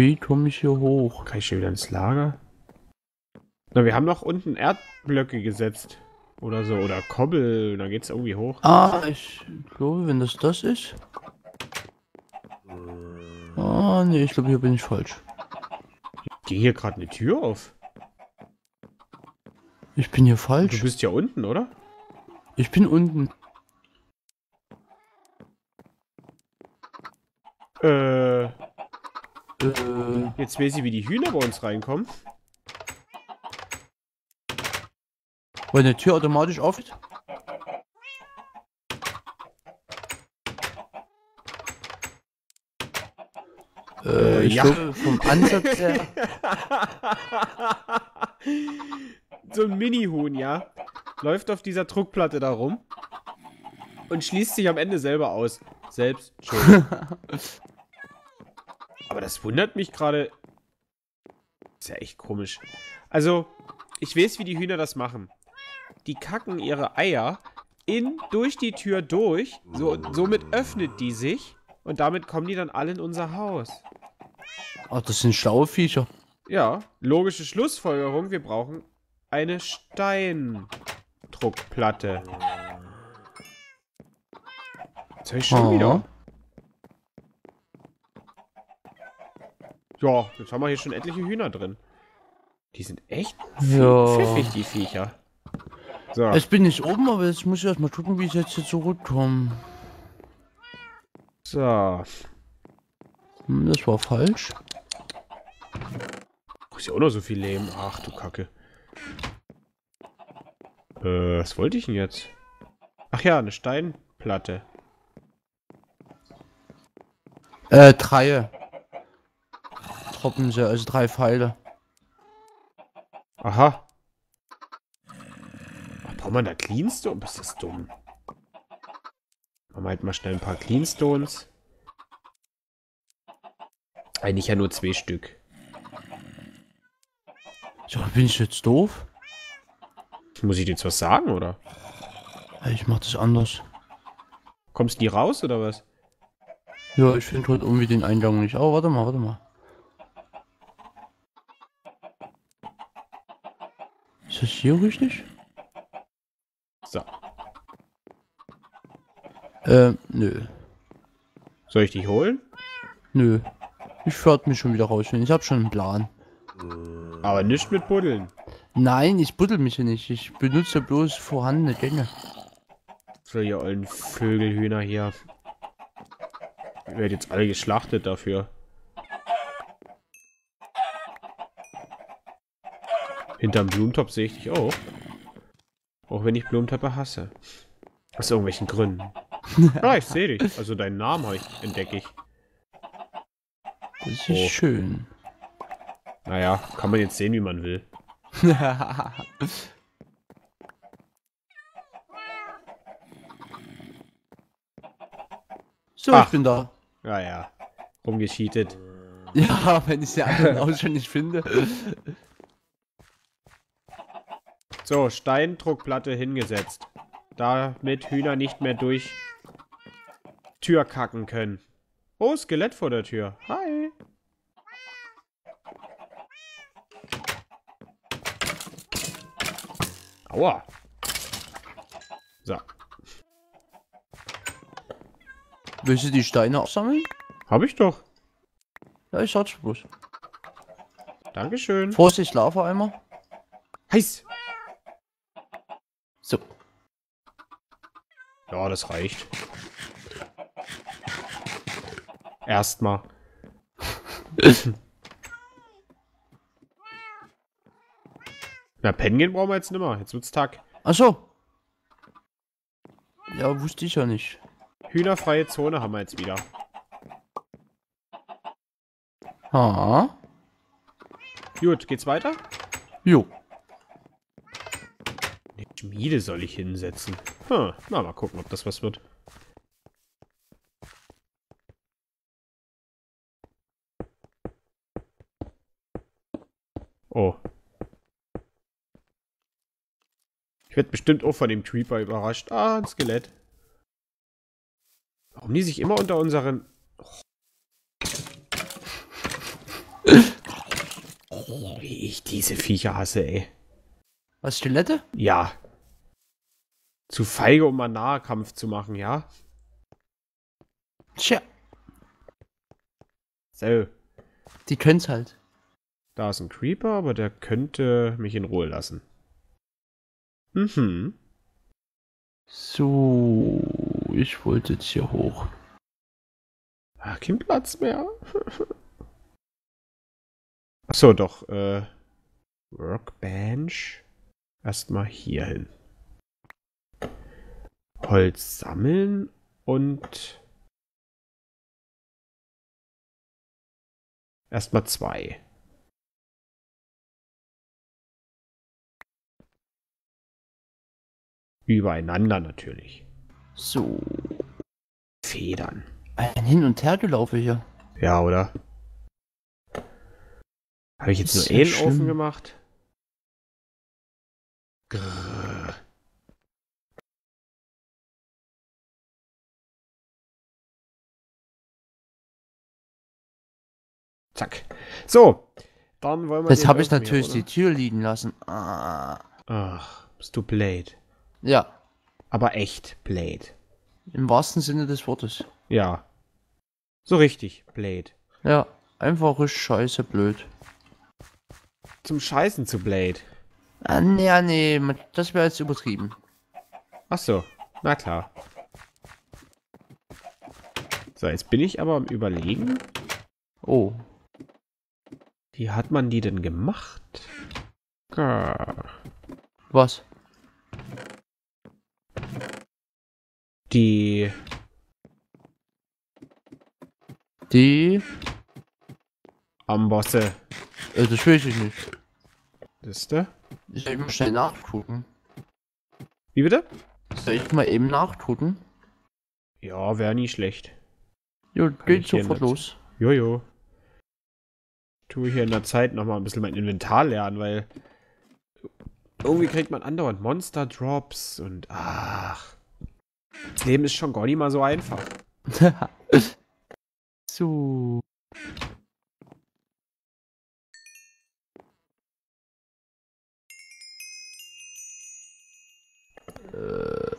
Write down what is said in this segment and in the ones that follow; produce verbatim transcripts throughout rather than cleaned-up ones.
Wie komme ich hier hoch? Kann ich hier wieder ins Lager? Na, wir haben doch unten Erdblöcke gesetzt. Oder so. Oder Kobbel. Da geht es irgendwie hoch. Ah, ich glaube, wenn das das ist. Ah, nee, ich glaube, hier bin ich falsch. Ich gehe hier gerade eine Tür auf. Ich bin hier falsch. Du bist ja unten, oder? Ich bin unten. Äh. äh. Jetzt weiß ich, wie die Hühner bei uns reinkommen. Weil eine Tür automatisch aufgeht. Äh, ich ja. Glaube, vom Ansatz her. So ein Mini-Huhn, ja. Läuft auf dieser Druckplatte da rum. Und schließt sich am Ende selber aus. Selbst. Aber das wundert mich gerade. Ist ja echt komisch. Also, ich weiß, wie die Hühner das machen. Die kacken ihre Eier in durch die Tür durch. So, somit öffnet die sich. Und damit kommen die dann alle in unser Haus. Ach, das sind schlaue Viecher. Ja, logische Schlussfolgerung. Wir brauchen eine Steindruckplatte. Jetzt höre ich schon oh. wieder. Ja, jetzt haben wir hier schon etliche Hühner drin. Die sind echt ja. pfiffig, die Viecher. So. Ich bin nicht oben, aber jetzt muss ich erstmal gucken, wie ich jetzt hier zurückkomme. So. Hm, das war falsch. Du hast ja auch noch so viel Leben. Ach du Kacke. Äh, was wollte ich denn jetzt? Ach ja, eine Steinplatte. Äh, drei. Troppen sie, also drei Pfeile. Aha. Braucht man da Cleanstone? Das ist dumm. Machen wir halt mal schnell ein paar Cleanstones. Eigentlich ja nur zwei Stück. So, bin ich jetzt doof? Muss ich dir jetzt was sagen, oder? Ich mach das anders. Kommst du nie raus, oder was? Ja, ich finde heute irgendwie den Eingang nicht. Oh, warte mal, warte mal. Ist das hier richtig? So. Ähm, nö. Soll ich dich holen? Nö. Ich fährt mich schon wieder raus. Ich habe schon einen Plan. Aber nicht mit Buddeln. Nein, ich buddel mich ja nicht. Ich benutze bloß vorhandene Gänge. So, ihr alten Vögelhühner hier. Ihr werdet jetzt alle geschlachtet dafür. Hinterm Blumentopf sehe ich dich auch. Auch wenn ich Blumentöpfe hasse. Aus irgendwelchen Gründen. Ah, ich sehe dich. Also deinen Namen habe ich, entdecke ich. Das ist oh. schön. Naja, kann man jetzt sehen, wie man will. So, ach, ich bin da. Ja, ja. Rumgecheatet. Ja, wenn ich die anderen auch schon nicht finde. So, Steindruckplatte hingesetzt. Damit Hühner nicht mehr durch Tür kacken können. Oh, Skelett vor der Tür. Hi. Aua. So. Willst du die Steine aufsammeln? Hab ich doch. Ja, ich hatte bloß. Dankeschön. Vorsicht, Lava-Eimer. Heiß. So. Ja, das reicht. Erstmal. Na, pennen gehen brauchen wir jetzt nimmer. Jetzt wird's Tag. Ach so. Ja, wusste ich ja nicht. Hühnerfreie Zone haben wir jetzt wieder. Ha. Gut, geht's weiter? Jo. Eine Schmiede soll ich hinsetzen. Hm, na, mal gucken, ob das was wird. Oh. Ich werde bestimmt auch von dem Creeper überrascht. Ah, ein Skelett. Warum die sich immer unter unseren... Oh. Wie ich diese Viecher hasse, ey. Was, Stilette? Ja. Zu feige, um einen Nahkampf zu machen, ja? Tja. So. Die können's halt. Da ist ein Creeper, aber der könnte mich in Ruhe lassen. Mhm. So, ich wollte jetzt hier hoch. Ach, kein Platz mehr. Achso, doch. Äh, Workbench. Erstmal hier hin. Holz sammeln und erstmal zwei. Übereinander natürlich. So. Federn. Ein Hin- und Hergelaufe hier. Ja, oder? Habe ich jetzt nur einen offen gemacht? Grrr. Zack. So. Dann wollen wir. Jetzt habe ich natürlich die Tür liegen lassen. Ah. Ach, bist du blöd. Ja. Aber echt Blade. Im wahrsten Sinne des Wortes. Ja. So richtig Blade. Ja, einfache Scheiße blöd. Zum Scheißen zu Blade. Ah, nee, ah, nee, das wäre jetzt übertrieben. Ach so, na klar. So, jetzt bin ich aber am Überlegen. Oh. Wie hat man die denn gemacht? Ah. Was? Die. Die. Ambosse. Äh, das will ich nicht. Wisst ihr? Ich soll mal schnell nachgucken. Wie bitte? Soll ich mal eben nachgucken? Ja, wäre nie schlecht. Jo, geht sofort los. Jojo. Tue hier in der Zeit nochmal ein bisschen mein Inventar lernen, weil. Irgendwie kriegt man andauernd Monster Drops und. Ach. Das Leben ist schon gar nicht mal so einfach. So. Äh.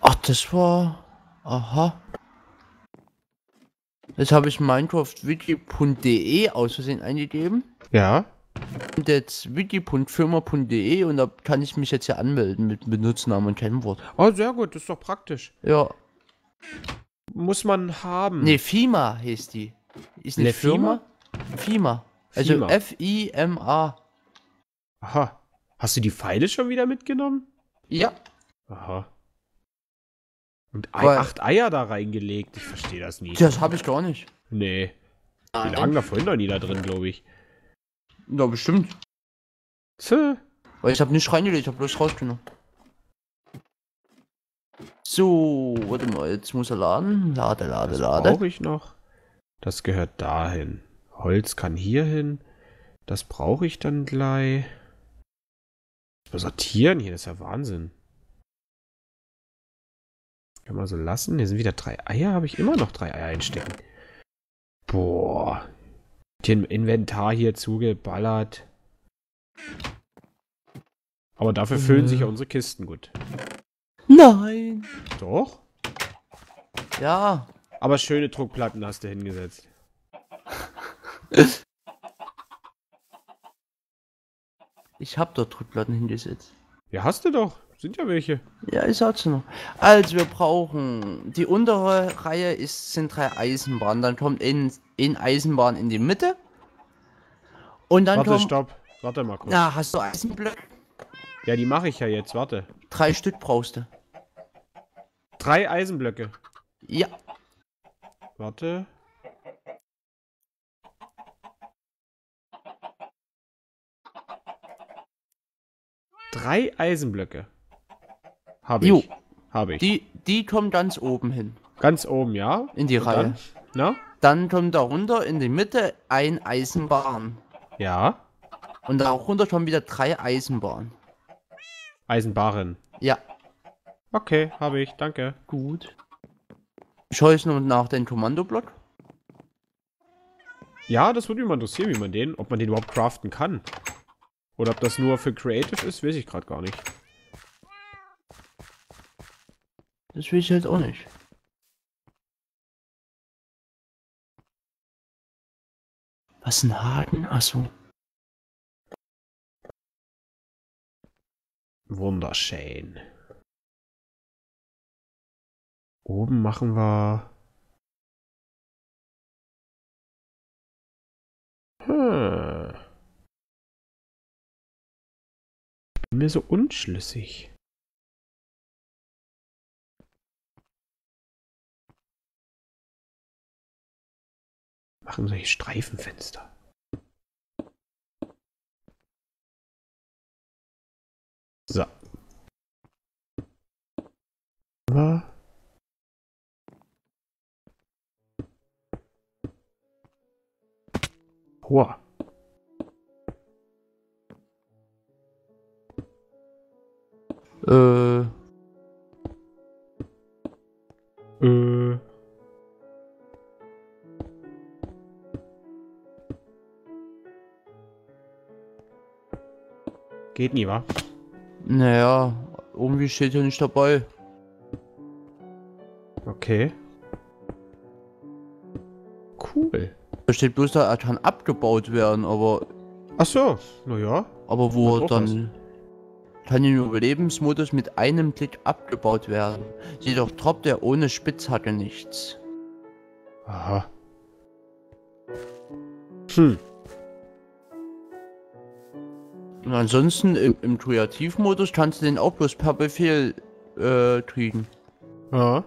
Ach, das war. Aha. Jetzt habe ich Minecraft wiki punkt de aus Versehen eingegeben. Ja. Und jetzt wiki punkt firma punkt de und da kann ich mich jetzt hier anmelden mit Benutzernamen und Kennwort. Oh, sehr gut, das ist doch praktisch. Ja. Muss man haben. Ne, FIMA hieß die. Ist nicht FIMA? FIMA. Also F I M A. Aha. Hast du die Pfeile schon wieder mitgenommen? Ja. Aha. Und Ei, acht Eier da reingelegt. Ich verstehe das nie. Das habe ich gar nicht. Nee. Die lagen da vorhin noch nie da drin, glaube ich. Na, bestimmt. Tö. Weil ich habe nicht reingelegt, ich habe bloß rausgenommen. So, warte mal, jetzt muss er laden. Lade, lade, das lade. Das brauche ich noch. Das gehört dahin. Holz kann hier hin. Das brauche ich dann gleich. Was sortieren hier, das ist ja Wahnsinn. Das kann man so lassen. Hier sind wieder drei Eier. Habe ich immer noch drei Eier einstecken. Boah. Den Inventar hier zugeballert. Aber dafür füllen mhm. sich ja unsere Kisten gut. Nein. Doch? Ja. Aber schöne Druckplatten hast du hingesetzt. Ich hab dort Druckplatten hingesetzt. Ja, hast du doch. Sind ja welche. Ja, ich sag's noch. Also wir brauchen, die untere Reihe ist, sind drei Eisenbahnen. Dann kommt in, in Eisenbahn in die Mitte. Und dann warte, kommt... stopp. Warte mal kurz. Na, hast du Eisenblöcke? Ja, die mache ich ja jetzt. Warte. Drei Stück brauchst du. Drei Eisenblöcke? Ja. Warte. Drei Eisenblöcke. Habe ich. Jo. Hab ich. Die, die kommen ganz oben hin. Ganz oben, ja. In die und Reihe. Dann, na? Dann kommt darunter in die Mitte ein Eisenbahn. Ja. Und darunter kommen wieder drei Eisenbahnen. Eisenbahnen? Ja. Okay, habe ich. Danke. Gut. Schau jetzt noch nach den Kommandoblock. Ja, das würde mich mal interessieren, wie man den, ob man den überhaupt craften kann. Oder ob das nur für Creative ist, weiß ich gerade gar nicht. Das will ich halt auch nicht. Was, ein Haken? Achso. Wunderschön. Oben machen wir... Hm. Bin mir so unschlüssig. Machen solche Streifenfenster. So. Aber wow. Äh. Äh. Geht nie, wa? Naja, irgendwie steht ja nicht dabei. Okay. Cool. Da steht bloß, da er kann abgebaut werden, aber... Ach so, naja. Aber wo er dann... Kann im Überlebensmodus mit einem Klick abgebaut werden. Jedoch droppt er ohne Spitzhacke nichts. Aha. Hm. Und ansonsten im, im Kreativmodus kannst du den auch bloß per Befehl äh, kriegen. Ja.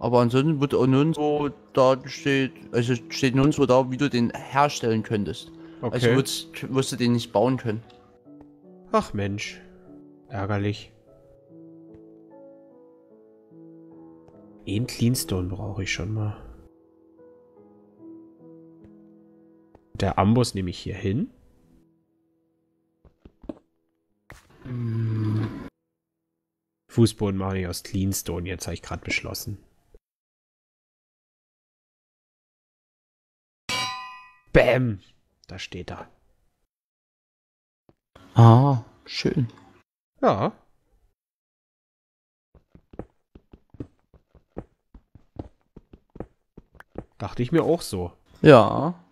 Aber ansonsten wird auch nirgendwo da steht, also steht nirgendwo da, wie du den herstellen könntest. Okay. Also würdest, wirst du den nicht bauen können. Ach Mensch, ärgerlich. Den Cleanstone brauche ich schon mal. Der Amboss nehme ich hier hin. Hm. Fußboden mache ich aus Cleanstone, jetzt habe ich gerade beschlossen. Bäm, da steht er. Ah, schön. Ja. Dachte ich mir auch so. Ja.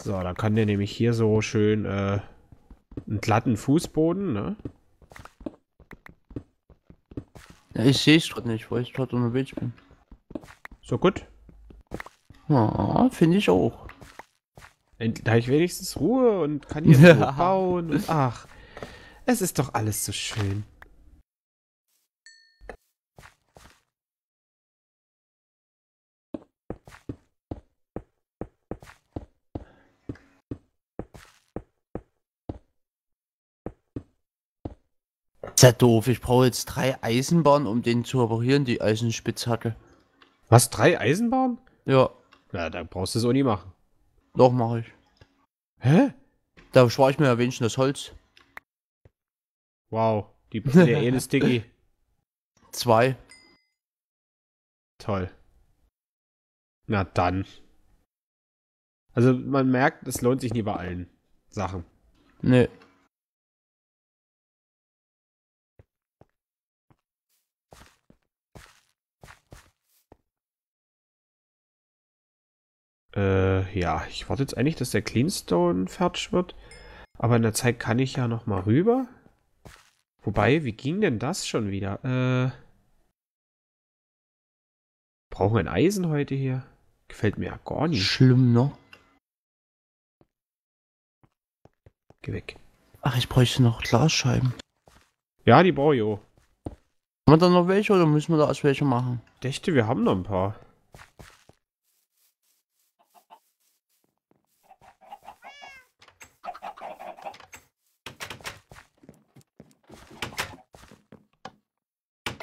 So, dann kann der nämlich hier so schön äh, einen glatten Fußboden, ne? Ja, ich sehe es gerade nicht, weil ich gerade unterwegs bin. So gut. Ja, finde ich auch. Da habe ich wenigstens Ruhe und kann hier ja. bauen. Und ach, es ist doch alles so schön. Ist ja doof, ich brauche jetzt drei Eisenbahnen, um den zu reparieren, die Eisenspitzhacke. Was, drei Eisenbahnen? Ja. Na, dann brauchst du es auch nie machen. Doch, mache ich. Hä? Da spare ich mir ja wenigstens das Holz. Wow, die sind ja eh eine Sticky. Zwei. Toll. Na dann. Also man merkt, es lohnt sich nie bei allen Sachen. Nee. Äh, ja, ich warte jetzt eigentlich, dass der Cleanstone fertig wird. Aber in der Zeit kann ich ja noch mal rüber. Wobei, wie ging denn das schon wieder? Äh, brauchen wir ein Eisen heute hier? Gefällt mir ja gar nicht. Schlimm, ne? Geh weg. Ach, ich bräuchte noch Glasscheiben. Ja, die brauche ich auch. Haben wir da noch welche oder müssen wir da erst welche machen? Ich dachte, wir haben noch ein paar.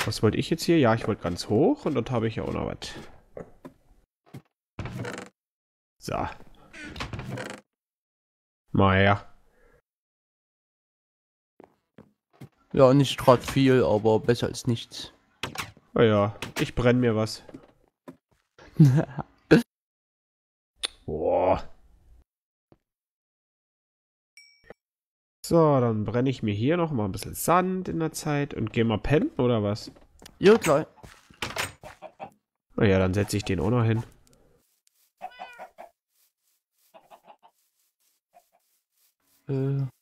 Was wollte ich jetzt hier? Ja, ich wollte ganz hoch und dort habe ich ja auch noch was. So. Mal her. Ja, nicht gerade viel, aber besser als nichts. Naja, ich brenne mir was. So, dann brenne ich mir hier noch mal ein bisschen Sand in der Zeit und gehe mal pennen, oder was? Ja, klar. Naja, dann setze ich den auch noch hin. Äh.